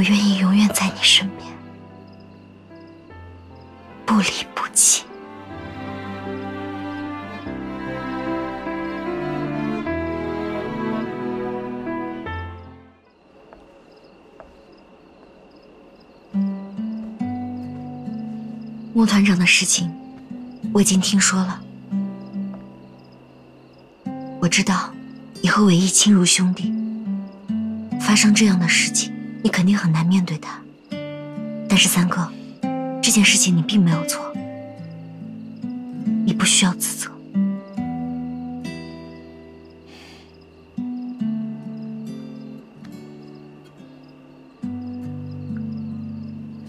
我愿意永远在你身边，不离不弃。 穆团长的事情，我已经听说了。我知道你和伟毅亲如兄弟，发生这样的事情，你肯定很难面对他。但是三哥，这件事情你并没有错，你不需要自责。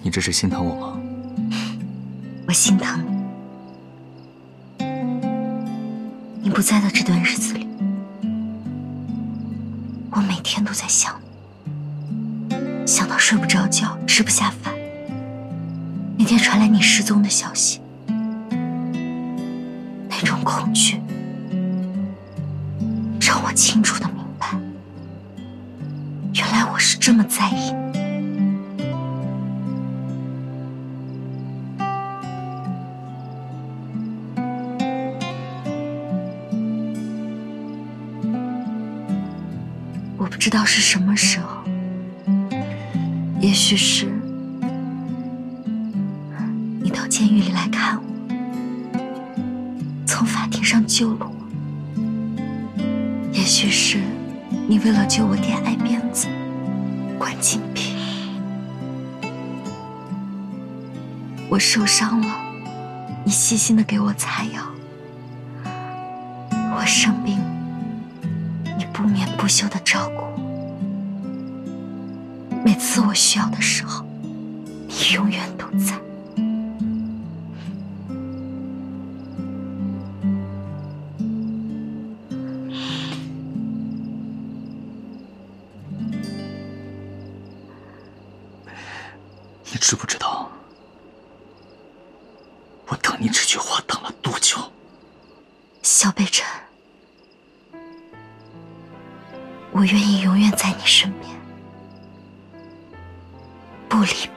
你这是心疼我吗？ 我心疼你。你不在的这段日子里，我每天都在想你，想到睡不着觉，吃不下饭。那天传来你失踪的消息，那种恐惧让我清楚地明白，原来我是这么在意你。 不知道是什么时候，也许是你到监狱里来看我，从法庭上救了我；也许是你为了救我恋爱辫子，关禁闭。我受伤了，你细心的给我擦药；我生病了，你不眠不休的照顾。 每次我需要的时候，你永远都在。你知不知道，我等你这句话等了多久？小北辰，我愿意永远在你身边。 不离。